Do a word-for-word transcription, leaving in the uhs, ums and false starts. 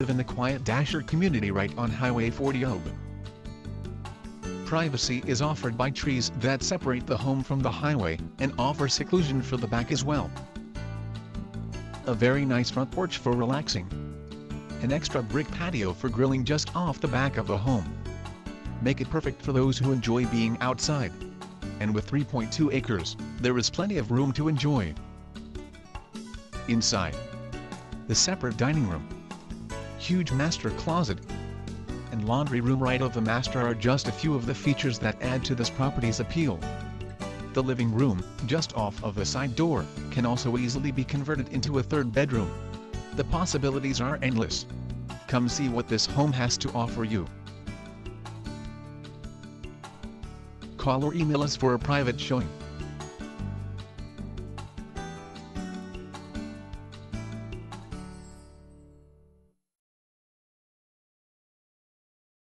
live in the quiet Dasher community right on Highway forty Oban. Privacy is offered by trees that separate the home from the highway, and offer seclusion for the back as well. A very nice front porch for relaxing. An extra brick patio for grilling just off the back of the home. Make it perfect for those who enjoy being outside. And with three point two acres, there is plenty of room to enjoy. Inside, the separate dining room, huge master closet, and laundry room right of the master are just a few of the features that add to this property's appeal. The living room, just off of the side door, can also easily be converted into a third bedroom. The possibilities are endless. Come see what this home has to offer you. Call or email us for a private showing.